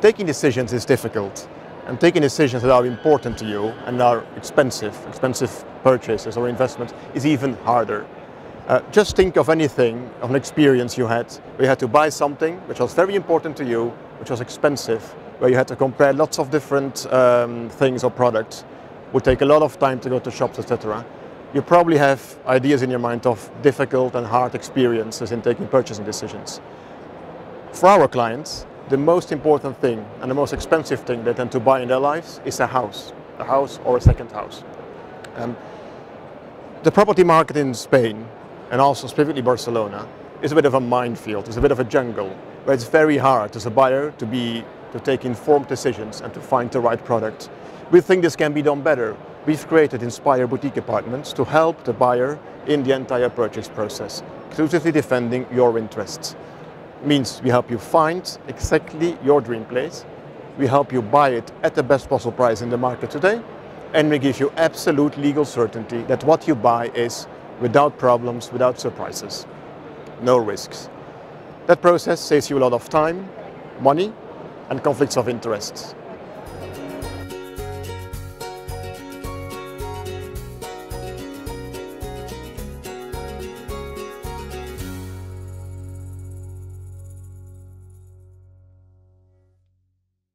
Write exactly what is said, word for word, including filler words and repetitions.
taking decisions is difficult, and taking decisions that are important to you and are expensive, expensive purchases or investments is even harder. Uh, just think of anything, of an experience you had, where you had to buy something which was very important to you, which was expensive, where you had to compare lots of different um, things or products, would take a lot of time to go to shops, et cetera. You probably have ideas in your mind of difficult and hard experiences in taking purchasing decisions. For our clients, the most important thing and the most expensive thing they tend to buy in their lives is a house, a house or a second house. Um, the property market in Spain, and also specifically Barcelona, is a bit of a minefield, it's a bit of a jungle, where it's very hard as a buyer to, be, to take informed decisions and to find the right product. We think this can be done better. We've created Inspire Boutique Apartments to help the buyer in the entire purchase process, exclusively defending your interests. It means we help you find exactly your dream place, we help you buy it at the best possible price in the market today, and we give you absolute legal certainty that what you buy is without problems, without surprises, no risks. That process saves you a lot of time, money, and conflicts of interest.